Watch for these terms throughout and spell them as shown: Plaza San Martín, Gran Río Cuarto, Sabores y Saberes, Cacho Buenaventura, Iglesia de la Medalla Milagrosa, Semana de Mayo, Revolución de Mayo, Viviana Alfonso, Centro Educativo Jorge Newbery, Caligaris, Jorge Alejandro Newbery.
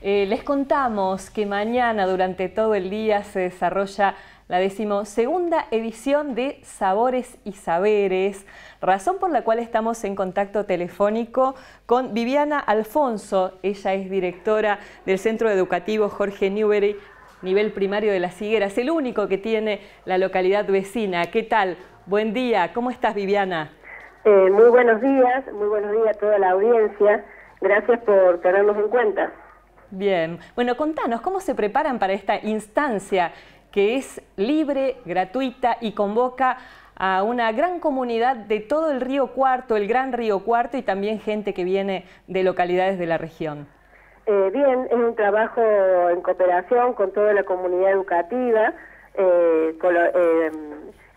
Les contamos que mañana durante todo el día se desarrolla la 12ª edición de Sabores y Saberes, razón por la cual estamos en contacto telefónico con Viviana Alfonso. Ella es directora del Centro Educativo Jorge Newbery, nivel primario de Las Higueras, el único que tiene la localidad vecina. ¿Qué tal? Buen día. ¿Cómo estás, Viviana? Muy buenos días a toda la audiencia. Gracias por tenernos en cuenta. Bien, bueno, contanos, ¿cómo se preparan para esta instancia que es libre, gratuita y convoca a una gran comunidad de todo el Río Cuarto, el Gran Río Cuarto y también gente que viene de localidades de la región? Bien, es un trabajo en cooperación con toda la comunidad educativa,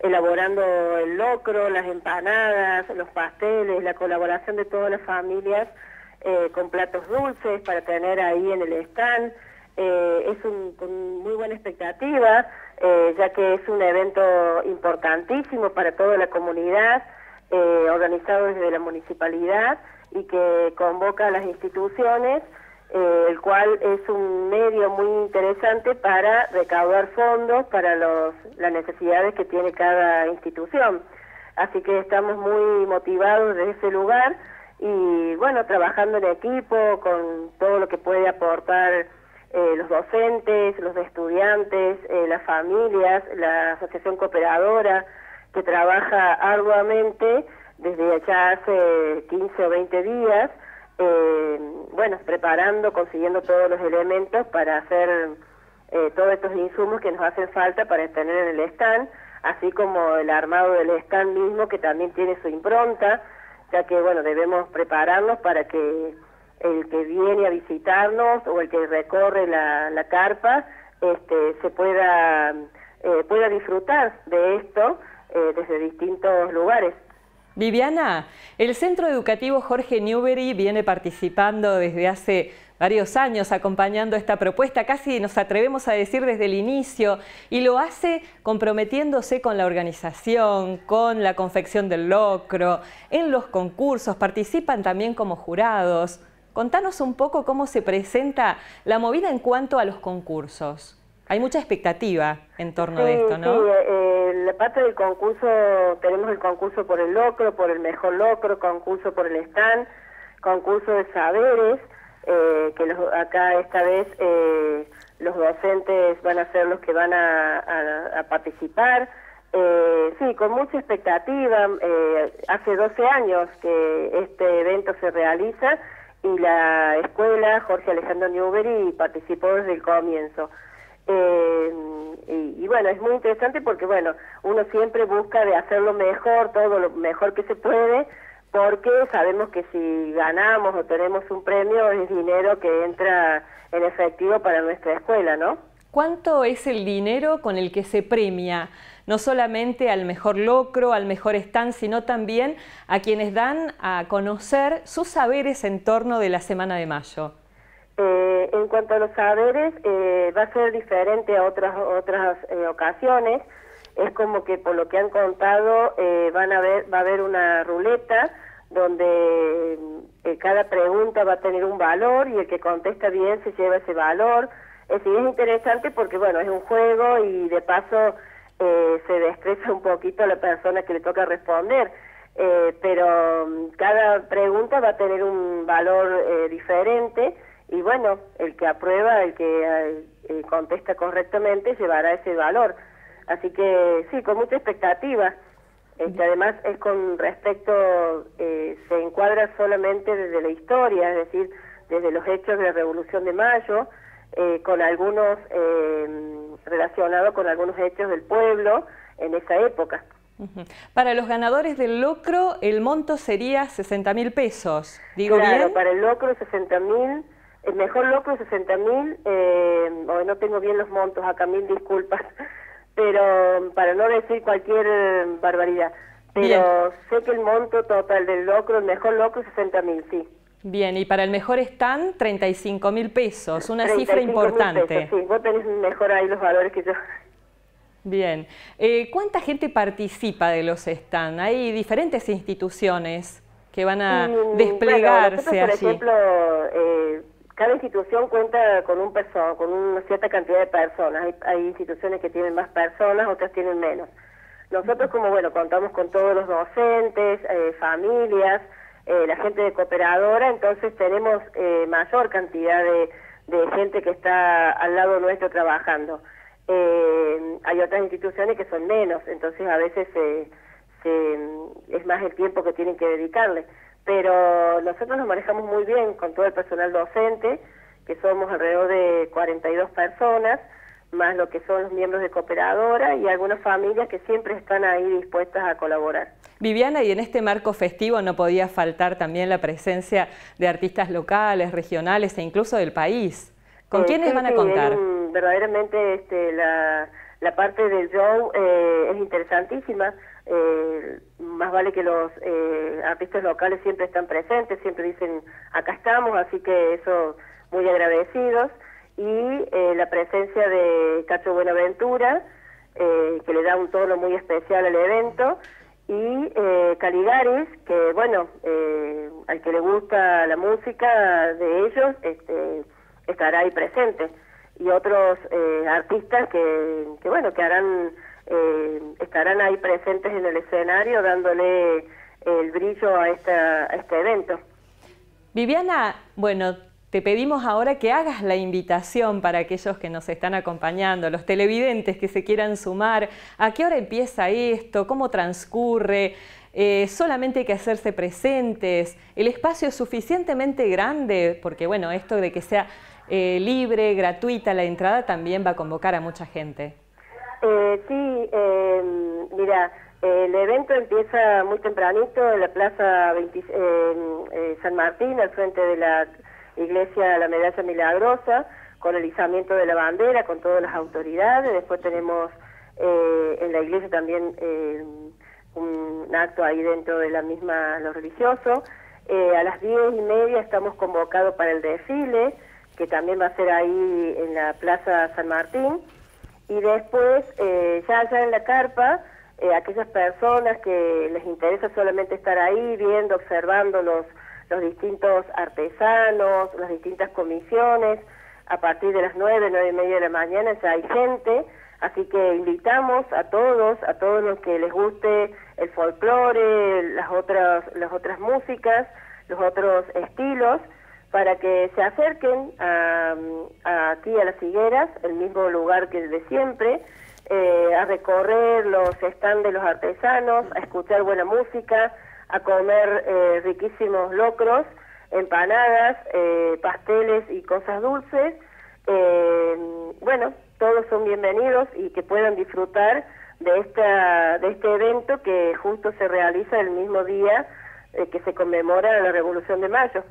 elaborando el locro, las empanadas, los pasteles, la colaboración de todas las familias, con platos dulces para tener ahí en el stand. Es con muy buena expectativa, ya que es un evento importantísimo para toda la comunidad, organizado desde la municipalidad y que convoca a las instituciones, el cual es un medio muy interesante para recaudar fondos para las necesidades que tiene cada institución. Así que estamos muy motivados desde ese lugar. Y bueno, trabajando en equipo con todo lo que puede aportar los docentes, los estudiantes, las familias, la asociación cooperadora, que trabaja arduamente desde ya hace 15 o 20 días, bueno, preparando, consiguiendo todos los elementos para hacer todos estos insumos que nos hacen falta para tener en el stand, así como el armado del stand mismo, que también tiene su impronta, ya que, bueno, debemos prepararnos para que el que viene a visitarnos o el que recorre la carpa se pueda disfrutar de esto desde distintos lugares. Viviana, el Centro Educativo Jorge Newbery viene participando desde hace varios años acompañando esta propuesta, casi nos atrevemos a decir desde el inicio, y lo hace comprometiéndose con la organización, con la confección del locro, en los concursos, participan también como jurados. Contanos un poco cómo se presenta la movida en cuanto a los concursos. Hay mucha expectativa en torno a esto, ¿no? Sí, la parte del concurso, tenemos el concurso por el locro, por el mejor locro, concurso por el stand, concurso de saberes, que acá esta vez los docentes van a ser los que van a participar. Sí, con mucha expectativa. Hace 12 años que este evento se realiza y la escuela Jorge Alejandro Newbery participó desde el comienzo. Y bueno, es muy interesante porque bueno, uno siempre busca de hacerlo mejor, todo lo mejor que se puede, porque sabemos que si ganamos o tenemos un premio es dinero que entra en efectivo para nuestra escuela, ¿no? ¿Cuánto es el dinero con el que se premia? No solamente al mejor locro, al mejor stand, sino también a quienes dan a conocer sus saberes en torno de la Semana de Mayo. En cuanto a los saberes, va a ser diferente a otras ocasiones. Es como que por lo que han contado va a haber una ruleta donde cada pregunta va a tener un valor y el que contesta bien se lleva ese valor. Es decir, es interesante porque bueno, es un juego y de paso se destresa un poquito a la persona que le toca responder. Pero cada pregunta va a tener un valor diferente y bueno, el que aprueba, el que contesta correctamente llevará ese valor. Así que sí, con mucha expectativa, que además es con respecto, se encuadra solamente desde la historia, es decir, desde los hechos de la Revolución de Mayo, con algunos, relacionado con algunos hechos del pueblo en esa época. Para los ganadores del locro el monto sería 60.000 pesos, ¿digo bien? Claro, para el locro 60.000, el mejor locro 60.000, no tengo bien los montos acá, mil disculpas, pero para no decir cualquier barbaridad, pero bien, sé que el monto total del locro, el mejor locro, 60.000, sí. Bien, y para el mejor stand, 35.000 pesos, una cifra importante. Pesos, sí, vos tenés mejor ahí los valores que yo. Bien. ¿Cuánta gente participa de los stands? Hay diferentes instituciones que van a desplegarse allí. Por ejemplo, Cada institución cuenta con una cierta cantidad de personas. Hay instituciones que tienen más personas, otras tienen menos. Nosotros, como bueno, contamos con todos los docentes, familias, la gente de cooperadora, entonces tenemos mayor cantidad de gente que está al lado nuestro trabajando. Hay otras instituciones que son menos, entonces a veces es más el tiempo que tienen que dedicarle. Pero nosotros nos manejamos muy bien con todo el personal docente, que somos alrededor de 42 personas, más lo que son los miembros de cooperadora y algunas familias que siempre están ahí dispuestas a colaborar. Viviana, y en este marco festivo no podía faltar también la presencia de artistas locales, regionales e incluso del país. ¿Con quiénes van a contar? Verdaderamente la parte del show es interesantísima. Más vale que los artistas locales siempre están presentes, siempre dicen acá estamos, así que eso, muy agradecidos. Y la presencia de Cacho Buenaventura, que le da un tono muy especial al evento, y Caligaris, que bueno, al que le gusta la música de ellos, estará ahí presente, y otros artistas que bueno, que harán... estarán ahí presentes en el escenario dándole el brillo a este evento. Viviana, bueno, te pedimos ahora que hagas la invitación para aquellos que nos están acompañando, los televidentes que se quieran sumar. ¿A qué hora empieza esto? ¿Cómo transcurre? Solamente hay que hacerse presentes. ¿El espacio es suficientemente grande? Porque bueno, esto de que sea libre, gratuita la entrada también va a convocar a mucha gente. Mira, el evento empieza muy tempranito en la Plaza San Martín, al frente de la Iglesia de la Medalla Milagrosa, con el izamiento de la bandera, con todas las autoridades. Después tenemos en la iglesia también un acto ahí dentro de la misma, los religiosos. A las 10:30 estamos convocados para el desfile, que también va a ser ahí en la Plaza San Martín. Y después, ya allá en la carpa, aquellas personas que les interesa solamente estar ahí viendo, observando los distintos artesanos, las distintas comisiones, a partir de las 9, 9:30 de la mañana ya hay gente, así que invitamos a todos los que les guste el folclore, las otras músicas, los otros estilos, para que se acerquen aquí a Las Higueras, el mismo lugar que el de siempre, a recorrer los stands de los artesanos, a escuchar buena música, a comer riquísimos locros, empanadas, pasteles y cosas dulces. Bueno, todos son bienvenidos y que puedan disfrutar de este evento que justo se realiza el mismo día que se conmemora la Revolución de Mayo.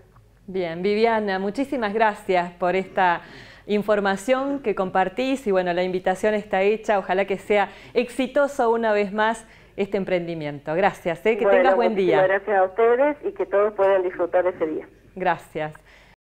Bien, Viviana, muchísimas gracias por esta información que compartís y bueno, la invitación está hecha, ojalá que sea exitoso una vez más este emprendimiento. Gracias, que tengas buen día. Gracias a ustedes y que todos puedan disfrutar ese día. Gracias.